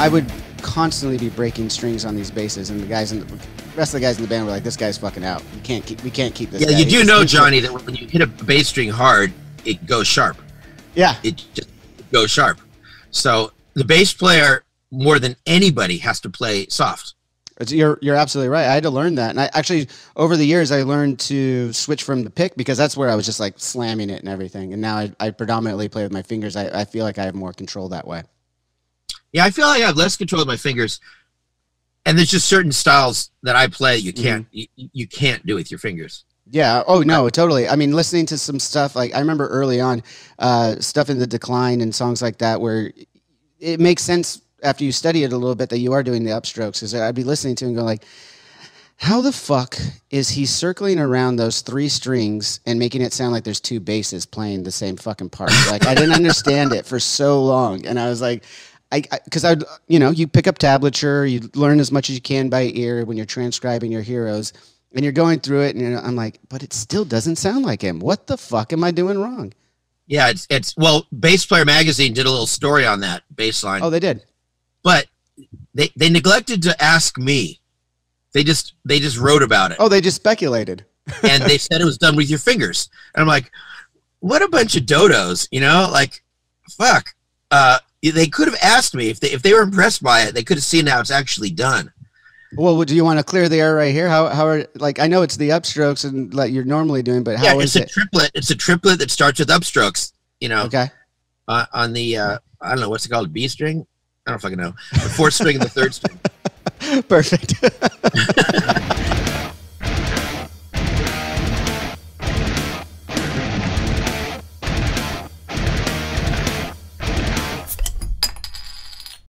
I would constantly be breaking strings on these basses, and the guys in the rest of the guys in the band were like, "This guy's fucking out. We can't keep this guy." You do know, Johnny, that when you hit a bass string hard, it goes sharp. Yeah, it just goes sharp. So the bass player, more than anybody, has to play soft. You're absolutely right. I had to learn that, and I actually over the years I learned to switch from the pick because that's where I was just like slamming it and everything. And now I predominantly play with my fingers. I feel like I have more control that way. Yeah, I feel like I have less control of my fingers, and there's just certain styles that I play you can't you can't do with your fingers. Yeah. Oh no, totally. I mean, listening to some stuff like I remember early on, stuff in the Decline and songs like that where it makes sense. After you study it a little bit, that you are doing the upstrokes, because I'd be listening to him going like, how the fuck is he circling around those three strings and making it sound like there's two basses playing the same fucking part? Like, I didn't understand it for so long. And I was like, because you know, you pick up tablature, you learn as much as you can by ear when you're transcribing your heroes, and you're going through it, and I'm like, but it still doesn't sound like him. What the fuck am I doing wrong? Yeah, it's well, Bass Player Magazine did a little story on that bass line. Oh, they did. But they neglected to ask me. They just wrote about it. Oh, they just speculated. And they said it was done with your fingers. And I'm like, what a bunch of dodos, you know? Like, fuck. They could have asked me. If they were impressed by it, they could have seen how it's actually done. Well, do you want to clear the air right here? How are, like, I know it's the upstrokes and like you're normally doing, but how is it? It's a triplet. It's a triplet that starts with upstrokes, you know. Okay. On the, I don't know, what's it called, B string? I don't fucking know. The 4th string and the 3rd string. Perfect.